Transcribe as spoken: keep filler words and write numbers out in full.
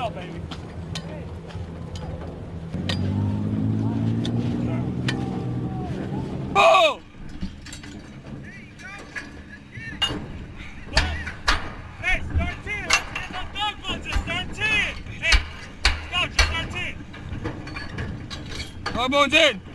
go, baby. Boom! Come on, in.